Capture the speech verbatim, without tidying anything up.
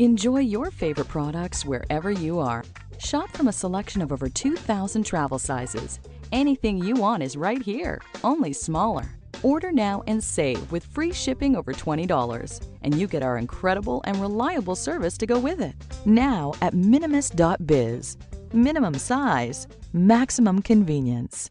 Enjoy your favorite products wherever you are. Shop from a selection of over two thousand travel sizes. Anything you want is right here, only smaller. Order now and save with free shipping over twenty dollars, and you get our incredible and reliable service to go with it. Now at minimus dot biz. Minimum size, maximum convenience.